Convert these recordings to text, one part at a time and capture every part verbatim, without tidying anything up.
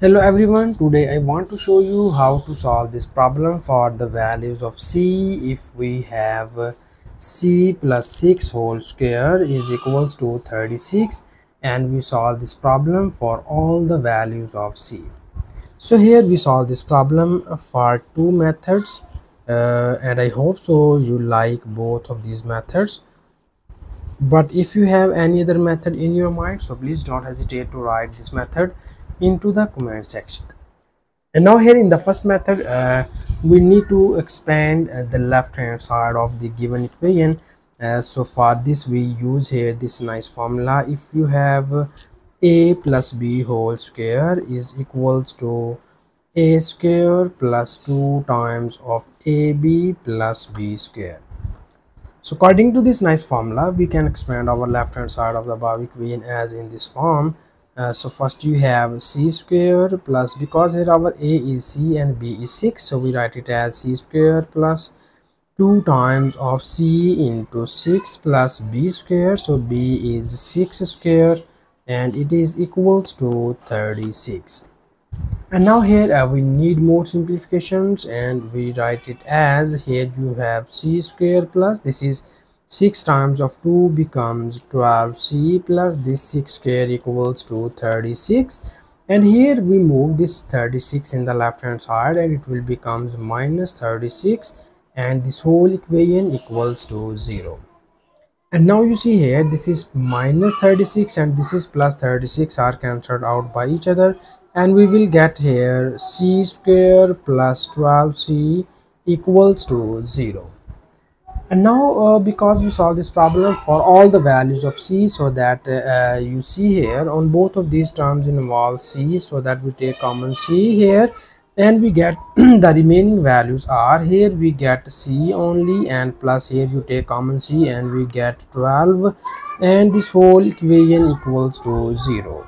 Hello everyone, today I want to show you how to solve this problem for the values of c if we have c plus six whole square is equals to thirty-six and we solve this problem for all the values of c. So here we solve this problem for two methods uh, and I hope so you like both of these methods. But if you have any other method in your mind, so please don't hesitate to write this method into the comment section. And now here in the first method uh, we need to expand uh, the left hand side of the given equation. Uh, so for this we use here this nice formula: if you have a plus b whole square is equals to a square plus two times of ab plus b square. So according to this nice formula we can expand our left hand side of the above equation as in this form. Uh, so first you have c square plus, because here our a is c and b is six, so we write it as c square plus two times of c into six plus b square. So b is six square and it is equals to thirty-six. And now here uh, we need more simplifications and we write it as, here you have c square plus, this is six times of two becomes twelve c plus this six square equals to thirty-six, and here we move this thirty-six in the left hand side and it will becomes minus thirty-six and this whole equation equals to zero. And now you see here this is minus thirty-six and this is plus thirty-six are cancelled out by each other and we will get here c square plus twelve c equals to zero. And now uh, because we solve this problem for all the values of c, so that uh, you see here on both of these terms involve c, so that we take common c here and we get the remaining values are, here we get c only and plus here you take common c and we get twelve and this whole equation equals to zero.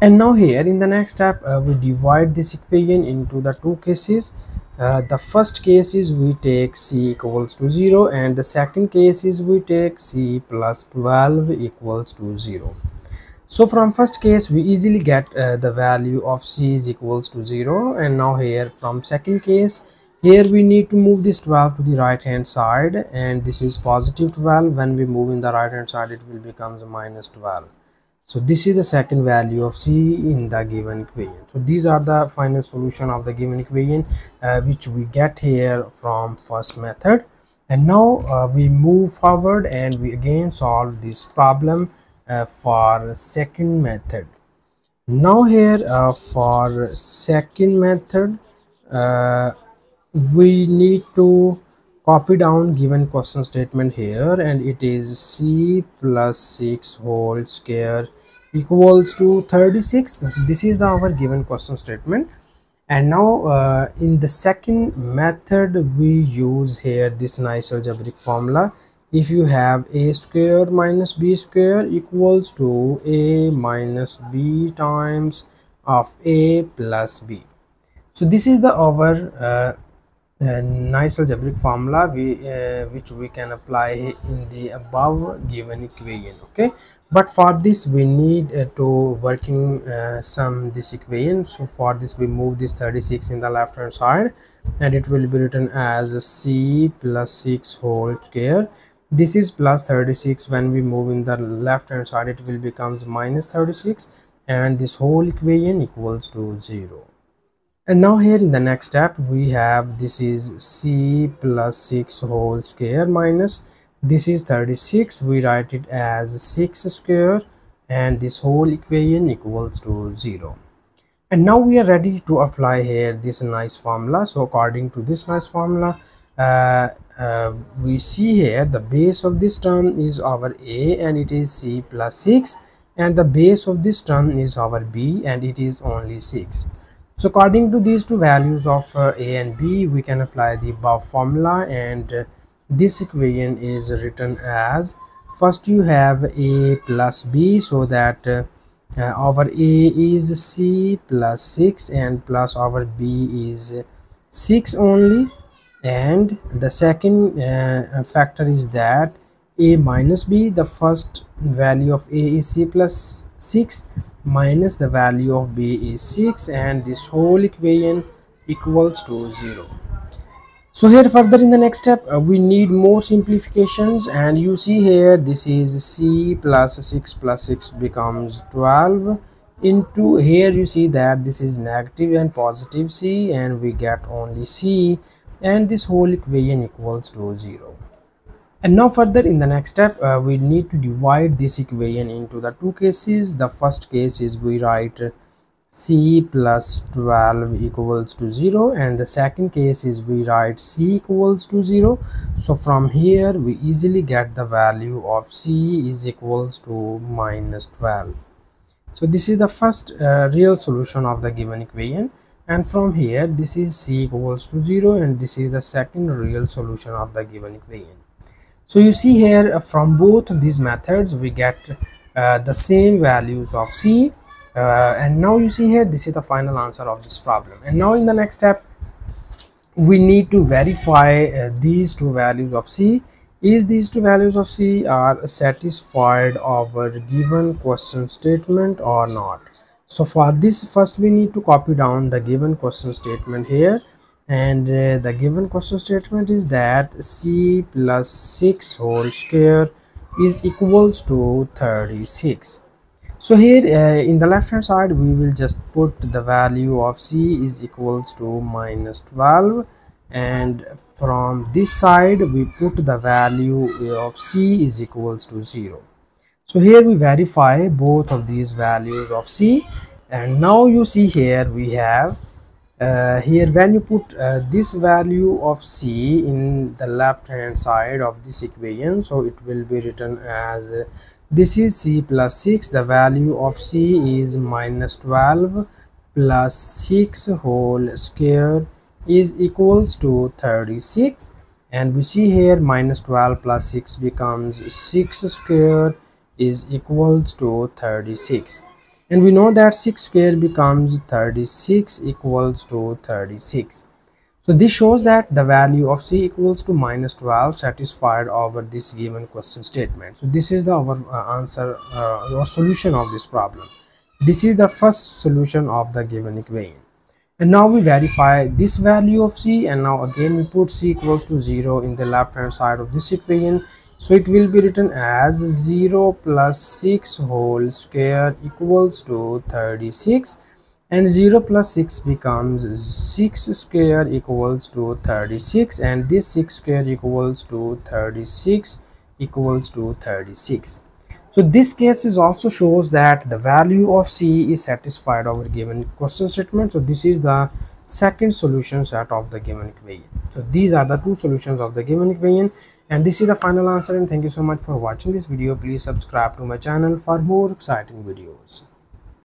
And now here in the next step uh, we divide this equation into the two cases. Uh, the first case is we take c equals to zero and the second case is we take c plus twelve equals to zero. So from first case we easily get uh, the value of c is equals to zero, and now here from second case here we need to move this twelve to the right hand side and this is positive twelve. When we move in the right hand side it will becomes minus twelve. So this is the second value of c in the given equation. So these are the final solution of the given equation uh, which we get here from first method. And now uh, we move forward and we again solve this problem uh, for second method. Now here uh, for second method uh, we need to copy down given question statement here, and it is c plus six whole square equals to thirty-six. This is the our given question statement. And now uh, in the second method we use here this nice algebraic formula: if you have a square minus b square equals to a minus b times of a plus b. So this is the our uh, Uh, nice algebraic formula we uh, which we can apply in the above given equation. Okay, but for this we need uh, to working uh, some this equation. So for this we move this thirty-six in the left hand side and it will be written as c plus six whole square. This is plus thirty-six. When we move in the left hand side it will becomes minus thirty-six and this whole equation equals to zero. And now here in the next step we have, this is c plus six whole square minus, this is thirty-six, we write it as six square and this whole equation equals to zero. And now we are ready to apply here this nice formula. So according to this nice formula uh, uh, we see here the base of this term is our a and it is c plus six, and the base of this term is our b and it is only six. So according to these two values of uh, a and b we can apply the above formula, and uh, this equation is written as, first you have a plus b, so that uh, uh, our a is c plus six and plus our b is six only, and the second uh, factor is that a minus b, the first value of a is c plus six minus the value of b is six, and this whole equation equals to zero. So here further in the next step uh, we need more simplifications, and you see here this is c plus six plus six becomes twelve into here you see that this is negative and positive c, and we get only c, and this whole equation equals to zero. And now further in the next step uh, we need to divide this equation into the two cases. The first case is we write c plus twelve equals to zero, and the second case is we write c equals to zero. So from here we easily get the value of c is equals to minus twelve. So this is the first uh, real solution of the given equation, and from here this is c equals to zero, and this is the second real solution of the given equation. So you see here uh, from both these methods we get uh, the same values of c. Uh, and now you see here this is the final answer of this problem. And now in the next step we need to verify uh, these two values of c. Is these two values of c are satisfied of our given question statement or not. So for this first we need to copy down the given question statement here, and uh, the given question statement is that c plus six whole square is equals to thirty-six. So here uh, in the left hand side we will just put the value of c is equals to minus twelve, and from this side we put the value of c is equals to zero. So here we verify both of these values of c, and now you see here we have uh, here when you put uh, this value of c in the left hand side of this equation, so it will be written as uh, this is c plus six, the value of c is minus twelve plus six whole square is equals to thirty-six, and we see here minus twelve plus six becomes six square is equals to thirty-six, and we know that six square becomes thirty-six equals to thirty-six. So this shows that the value of c equals to minus twelve satisfied over this given question statement. So this is the our uh, answer uh, or solution of this problem. This is the first solution of the given equation. And now we verify this value of c, and now again we put c equals to zero in the left hand side of this equation. So it will be written as zero plus six whole square equals to thirty-six, and zero plus six becomes six square equals to thirty-six, and this six square equals to thirty-six equals to thirty-six. So this case is also shows that the value of c is satisfied over given question statement. So this is the second solution set of the given equation. So these are the two solutions of the given equation, and this is the final answer. And thank you so much for watching this video. Please subscribe to my channel for more exciting videos.